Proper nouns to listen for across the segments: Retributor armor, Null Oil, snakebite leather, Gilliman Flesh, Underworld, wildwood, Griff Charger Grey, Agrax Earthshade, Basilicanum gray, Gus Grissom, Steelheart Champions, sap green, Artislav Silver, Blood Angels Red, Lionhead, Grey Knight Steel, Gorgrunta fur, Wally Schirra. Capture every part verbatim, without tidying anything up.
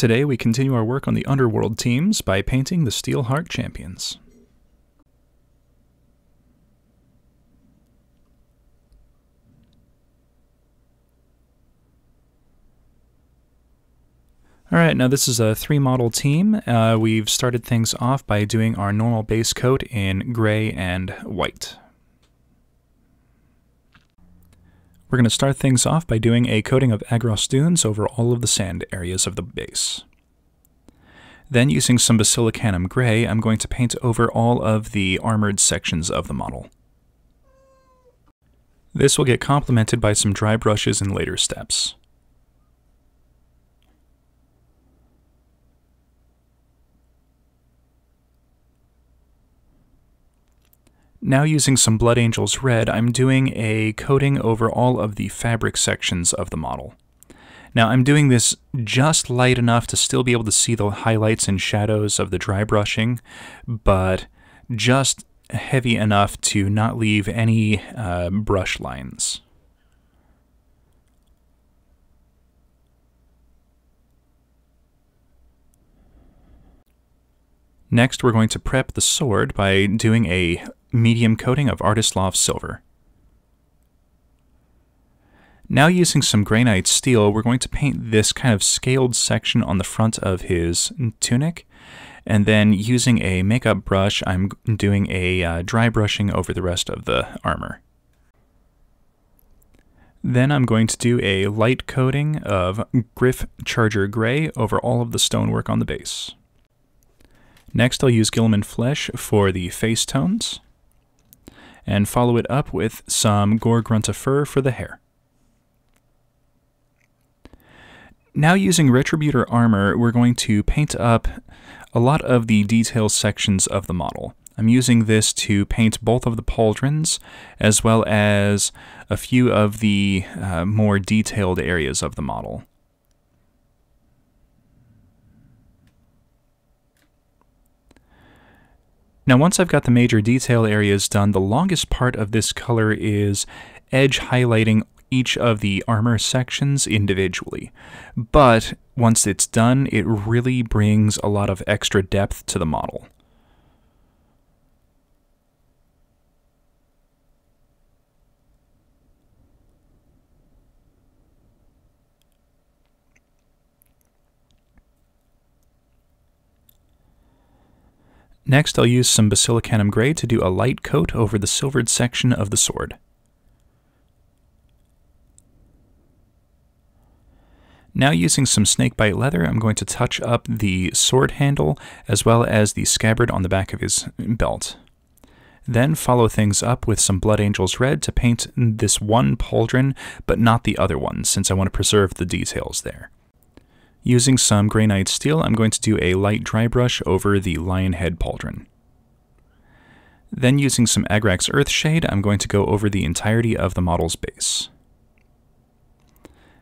Today we continue our work on the Underworld teams by painting the Steelheart Champions. Alright, now this is a three model team. Uh, we've started things off by doing our normal base coat in gray and white. We're going to start things off by doing a coating of Agrax dunes over all of the sand areas of the base. Then, using some Basilicanum gray, I'm going to paint over all of the armored sections of the model. This will get complemented by some dry brushes in later steps. Now, using some Blood Angels Red, I'm doing a coating over all of the fabric sections of the model. Now, I'm doing this just light enough to still be able to see the highlights and shadows of the dry brushing, but just heavy enough to not leave any uh, brush lines. Next, we're going to prep the sword by doing a medium coating of Artislav Silver. Now, using some Grey Knight Steel, we're going to paint this kind of scaled section on the front of his tunic, and then using a makeup brush, I'm doing a uh, dry brushing over the rest of the armor. Then I'm going to do a light coating of Griff Charger Grey over all of the stonework on the base. Next, I'll use Gilliman Flesh for the face tones, and follow it up with some Gorgrunta fur for the hair. Now, using Retributor armor, we're going to paint up a lot of the detail sections of the model. I'm using this to paint both of the pauldrons, as well as a few of the uh, more detailed areas of the model. Now, once I've got the major detail areas done, the longest part of this color is edge highlighting each of the armor sections individually. But once it's done, it really brings a lot of extra depth to the model. Next, I'll use some Basilicanum Gray to do a light coat over the silvered section of the sword. Now, using some snakebite leather, I'm going to touch up the sword handle as well as the scabbard on the back of his belt. Then follow things up with some Blood Angels Red to paint this one pauldron, but not the other one, since I want to preserve the details there. Using some Grey Knight Steel, I'm going to do a light dry brush over the Lionhead pauldron. Then, using some Agrax Earthshade, I'm going to go over the entirety of the model's base.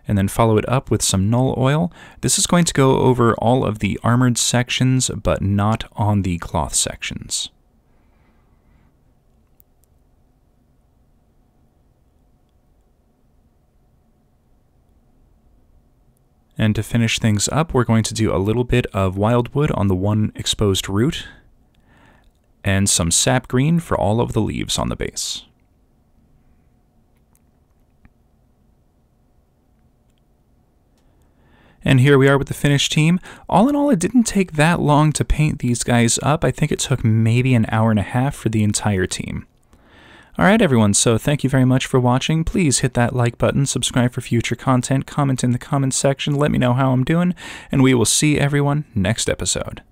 And then follow it up with some Null Oil. This is going to go over all of the armored sections, but not on the cloth sections. And to finish things up, we're going to do a little bit of wildwood on the one exposed root, and some sap green for all of the leaves on the base. And here we are with the finished team. All in all, it didn't take that long to paint these guys up. I think it took maybe an hour and a half for the entire team. Alright everyone, so thank you very much for watching. Please hit that like button, subscribe for future content, comment in the comments section, let me know how I'm doing, and we will see everyone next episode.